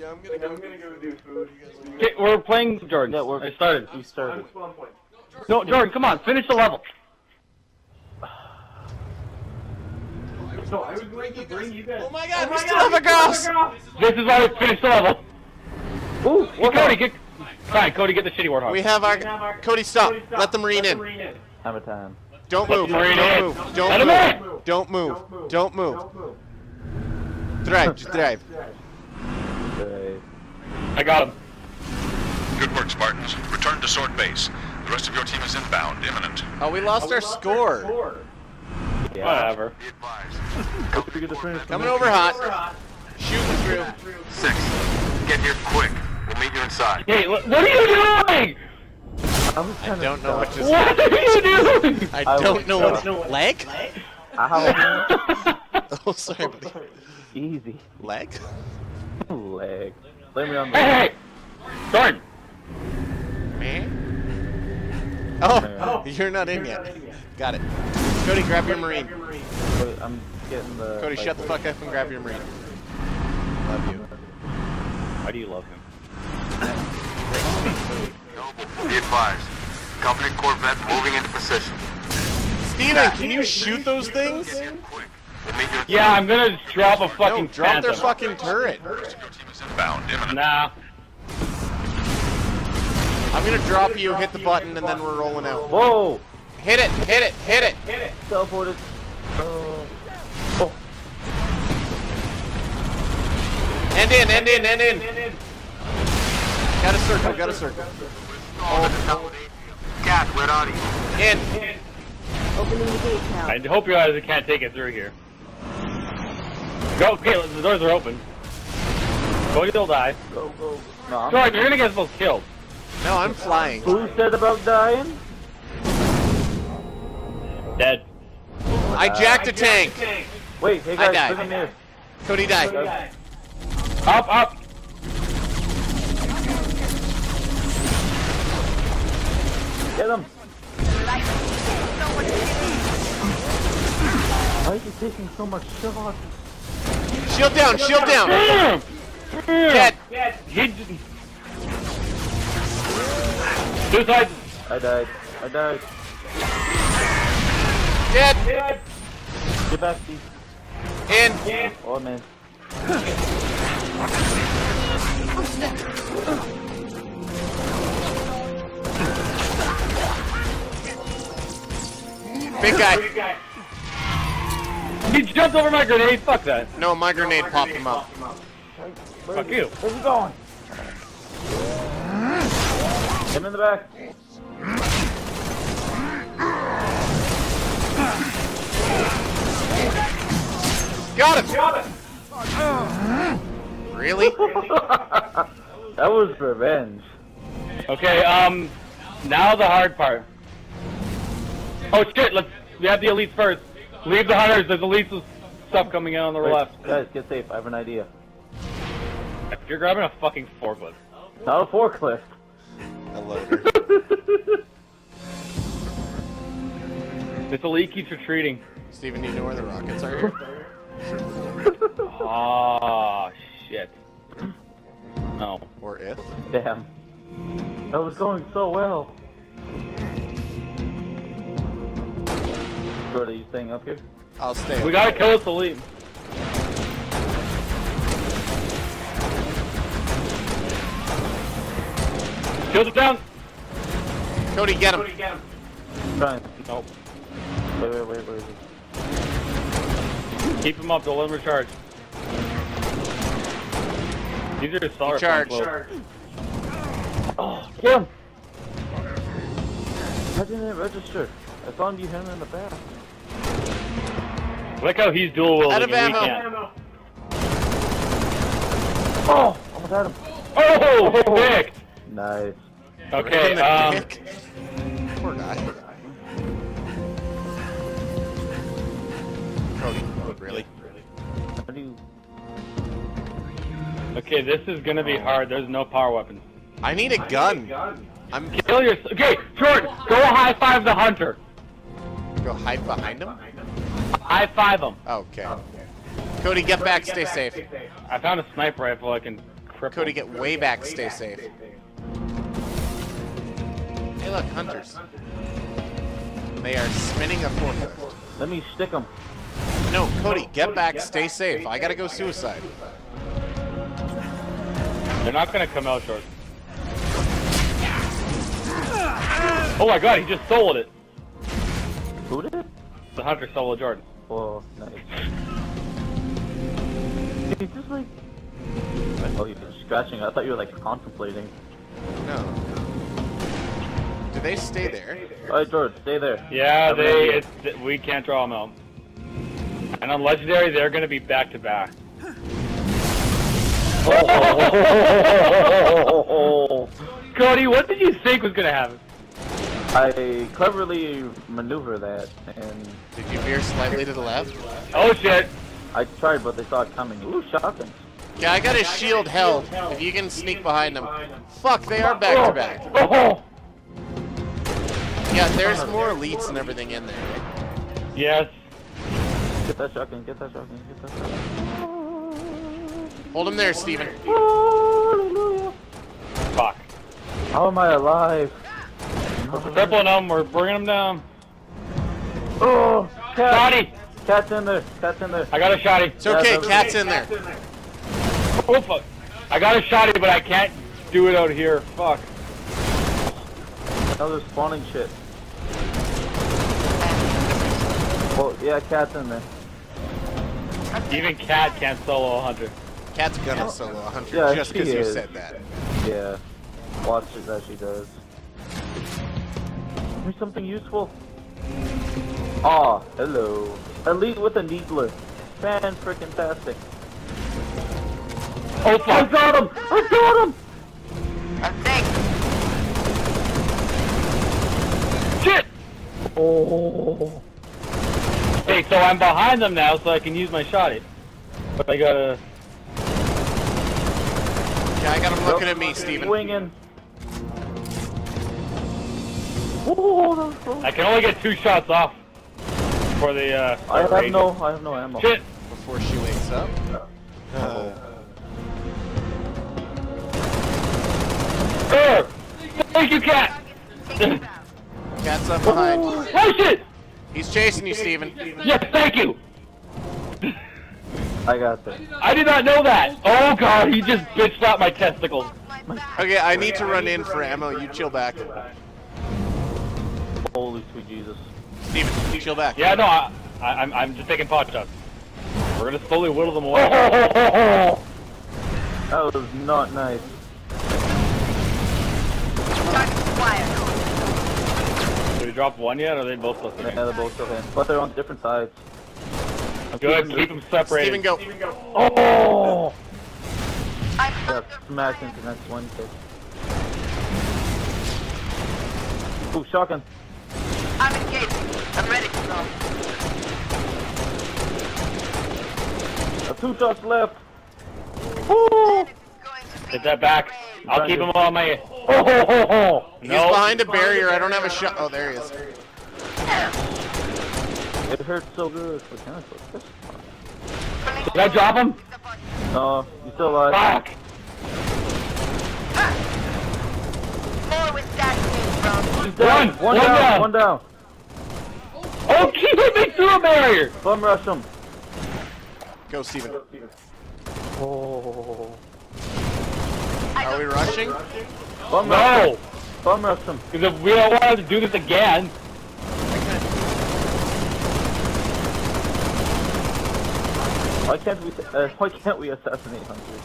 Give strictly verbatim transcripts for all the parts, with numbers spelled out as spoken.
Yeah, I'm gonna go, I'm gonna go do food. Okay, we're playing Jordan. Yeah, we're I started. You started. I'm spawn point. No, Jordan, come on, finish the level. No, I was going to bring you guys. Oh my god, oh my we still god, have a grouse! This is why we finished the level. Ooh, well, Cody, get. Fine, Cody, get the shitty warthog. We have our. We have our Cody, stop. Cody, stop. Let the Marine in. in. Have a time. Don't move. Don't move. Don't, Don't move. move. Don't move. Don't move. Don't move. Drive. Just drive. I got him. Good work, Spartans. Return to Sword Base. The rest of your team is inbound, imminent. Oh, we lost, oh, we our, lost score. our score. Yeah. Whatever. Coming over hot. Shooting through. Six. Get here quick. We'll meet you inside. Hey, what are you doing? I, was I don't know what to say. What are you doing? I don't I know what to Leg? Leg? Oh, sorry, buddy. Easy. Leg? Leg. Blame me on the Hey, hey! Darn! Me? Oh, oh, you're not, in, you're yet. not in yet. Got it. Cody, grab your Marine. Grab your Marine. I'm getting the Cody, shut the fuck up and grab your Marine. Love you. Why do you love him? Be advised, company Corvette moving into position. Steven, yeah. can you shoot those things? Yeah, I'm gonna drop a fucking no, drop their fucking turret. Nah. I'm gonna drop you, hit the button, and then we're rolling out. Whoa! Hit it! Hit it! Hit it! Hit it! Teleported. Oh. Oh. End in! End in! End in! Got a circle! Got a circle! Oh. Cat, where are you? In. In. Opening the gate now. I hope you guys can't take it through here. Go, okay, the doors are open. Go, you'll die. Go, go. No, Sorry, you're gonna get both killed. No, I'm flying. Who said about dying? Dead. Uh, I jacked a I tank. Jacked tank. Wait, hey guys, I died. Cody died. Cody died. Up, up. Get him! Why is he taking so much shots? Shield down! Shield down! Damn! Dead! Dead! He didn't... Suicide! I died. I died. Dead! Dead! Get back, Steve. In! In. Oh, man. Big guy. He jumped over my grenade. Fuck that. No, my grenade, no, my popped, grenade him popped him up. Where Fuck you. Where's he going? Him in the back. Got him. Got him. Oh. Really? That was revenge. Okay. Um. Now the hard part. Oh shit, let's, we have the elites first. Leave the hunters, there's elites stuff coming in on the Wait, left. Guys, get safe, I have an idea. You're grabbing a fucking forklift. Not a forklift. A loader. This elite keeps retreating. Steven, you know where the rockets are? Ah, oh, shit. No. Or it? Damn. That was going so well. Are you staying up here? I'll stay. We gotta kill us to leave. Shield it down! Cody, get him. Cody, get him. Trying. Nope. Wait, wait, wait, wait, wait. Keep him up, don't let him recharge. These are sorry. Charge. Charge. Oh, get him! I didn't register. I found you him in the back. Look how he's dual wielding. Out of ammo. Oh, almost had him. Oh, oh, dick. Nice. Okay. okay um. Poor guy. Cody, really? How do you? Okay, this is gonna be hard. There's no power weapons. I need a I gun. Need a gun. I'm kill your. Okay, Jordan, go high five the hunter. Go hide behind him. High five him. Okay. Cody, get Cody, back. Get stay, back safe. stay safe. I found a sniper rifle I can crippled. Cody, get way back. Stay safe. Hey, look, hunters. They are spinning a forklift. Let me stick them. No, Cody, get back. Stay safe. I gotta go suicide. They're not gonna come out short. Oh my god, he just sold it. Who did it? The hunter stole Jordan. Oh, nice. He's just like... Oh, you were scratching. I thought you were like contemplating. No. Do they stay there? Alright, Jordan, stay there. Yeah, they... It's, we can't draw them out. And on Legendary, they're gonna be back to back. Oh, Cody, what did you think was gonna happen? I cleverly maneuver that, and... Did you veer slightly to the left? Oh shit! I tried, but they saw it coming. Ooh, shotguns. Yeah, I got his shield held. If you can sneak behind them. Fuck, they are back to back. Yeah, there's more elites and everything in there. Yes. Get that shotgun, get that shotgun, get that shotgun. Hold him there, Steven. Fuck. How am I alive? We're crippling them, we're bringing them down. Oh, cat. Shotty! Cat's in there, cat's in there. I got a shotty. It's okay, cat's, cat's in there. there. Oh fuck. I got a shotty, but I can't do it out here. Fuck. Now they're spawning shit. Well, yeah, cat's in there. Even cat can't solo a hunter. Cat's gonna solo a hunter yeah, just because you said that. Yeah. Watch it as she does. Here's something useful. Ah, hello. Elite with a needler. Fan freaking tastic. Oh fuck! I got him! I got him! I think. Shit! Oh. Hey, so I'm behind them now, so I can use my shotty. But I gotta. Yeah, I got him looking nope. at me, Steven. Winging. Oh, so I can only get two shots off before the uh I have rages. no I have no ammo. Shit! Before she wakes up. Uh, uh, uh, thank you, cat! Cat's up behind. Oh, oh shit! He's chasing you, Steven. Yes, thank you! I got this. I did not know that! Oh god, he just bitch slapped my testicles. Okay, I need to run in for ammo, you chill back. Holy sweet Jesus. Steven, chill back. Yeah, no, I, I, I'm, I'm just taking pot shots. We're gonna slowly whittle them away. That was not nice. Did we drop one yet, or are they both still in? Yeah, they're both still in. But they're on different sides. Good, keep, keep them separated. Steven, go. Steven, go. Oh! I got smashed into the next one, kid. Ooh, shotgun. I'm engaged. I'm ready to go. Uh, two shots left. Ooh. Get that back. I'll keep him on my. Oh, oh, oh, oh. He's no. behind a barrier. I don't have a shot. Oh, there he is. It hurts so good. Did I drop him? No, he's still alive. Fuck. More with that, he's down. One, one, one down. down. One down. Oh, keep him through a barrier! Bum rush him. Go, Steven. Oh. Are we rushing? Bum no! Rush him. Bum rush him. Because if we don't want to do this again... Why can't we, uh, why can't we assassinate hunters?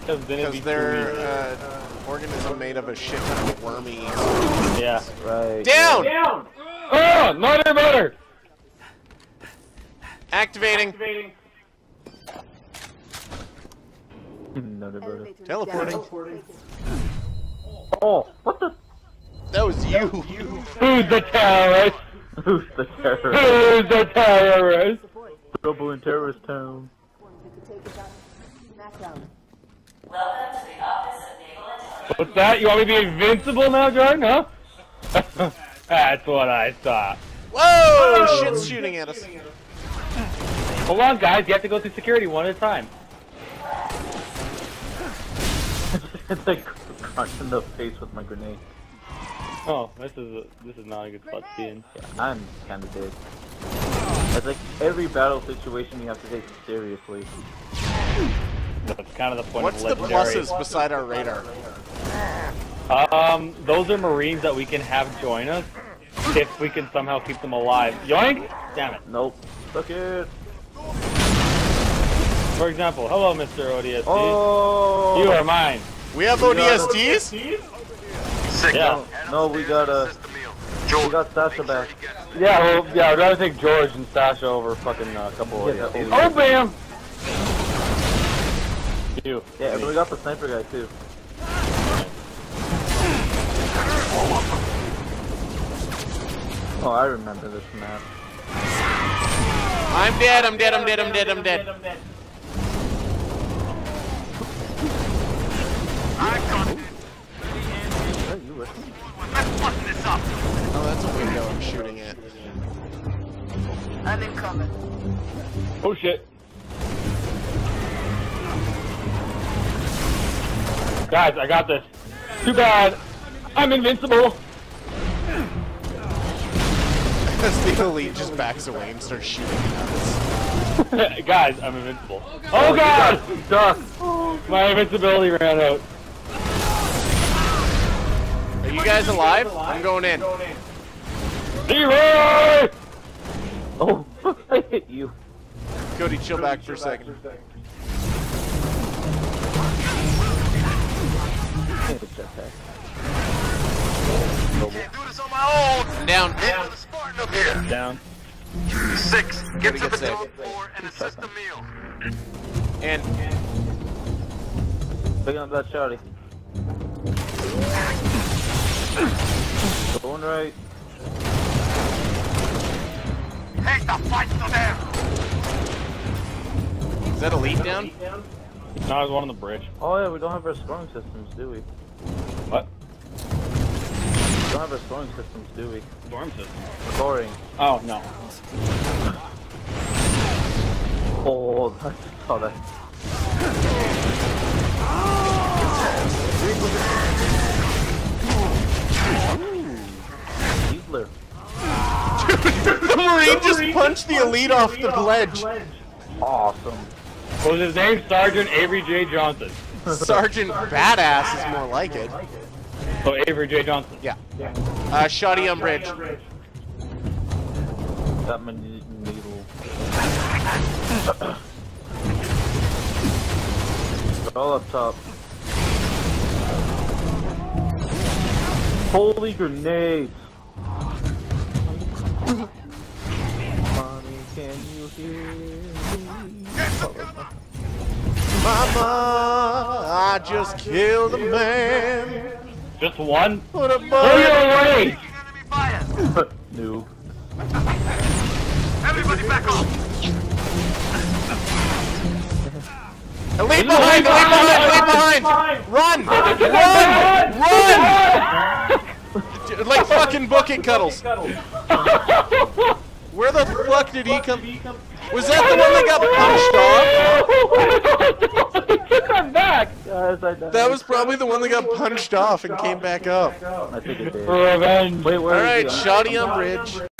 Because, because they're an uh, organism made of a shit ton of wormy... Yeah. Right. Down! Down! Oh, murder, murder! Activating. Activating. Another bird. Teleporting. Teleporting. Oh, what the? That was you. Who's the terrorist? Who's the terrorist? Who's the terrorist? Trouble in terrorist town. What's that? You want me to be invincible now, Jordan? Huh? That's what I thought. Whoa! Oh, shit's shooting at us. Hold on, guys. You have to go through security one at a time. And I cracked in the face with my grenade. Oh, this is a, this is not a good spot to be in. Yeah, I'm kind of dead. It's like every battle situation you have to take seriously. That's kind of the point. What's of legendary. What's the pluses beside our radar? Um, those are Marines that we can have join us if we can somehow keep them alive. Yoink! Damn it! Nope. Suck it. For example, hello, Mister O D S T. Oh, you are mine. We have O D S Ts? Sick. Yeah. No, we got a. Uh, we got Sasha back. Yeah, well, yeah. I'd rather take George and Sasha over fucking uh, a couple of. Yeah, oh, bam! You. Yeah, and we got the sniper guy too. Oh, I remember this map. I'm dead. I'm dead. I'm dead. I'm dead. I'm dead. I'm dead. I got it. Oh, you were. I'm fucking this up. Oh, that's a window I'm shooting at. I'm incoming. Oh shit. Guys, I got this. Too bad. I'm invincible. As the elite just backs away and starts shooting at us. Guys, I'm invincible. Oh god! Duck. My invincibility ran out. Are you guys alive? I'm going in. Zero! Oh, I hit you. Cody, chill back for a second. Can't do this on my own. Down. Down. The Spartan up here. Down. Six. Get to the top four and assist the meal. And. Picking up that shotty. Going right. Take the fight to them. Is that a lead down? No, I was one on the bridge. Oh yeah, we don't have our scoring systems, do we? What? We don't have our scoring systems, do we? Storm systems? Scoring. Oh, no. Oh, that's... Oh, that's... Keebler. Dude, the Marine just punched the elite off the ledge. Awesome. What was his name? Sergeant Avery J. Johnson. Sergeant Badass is more like it. Oh, Avery J. Johnson. Yeah. yeah. Uh, Shoddy on bridge. That needle. All up top. Holy grenades. Mommy, can you hear me? Mama, I just killed a man. Just one? Put a bullet away! Noob. Everybody back off! Elite behind! Elite behind! Elite behind! Run! Run! Run! Run! Like fucking bucket cuddles. Where the fuck did he come? Was that the one that got punched off? He took him back! Yes, I died. That was probably the one that got punched off and came back up. I think it did. For revenge. Alright, shoddy on bridge.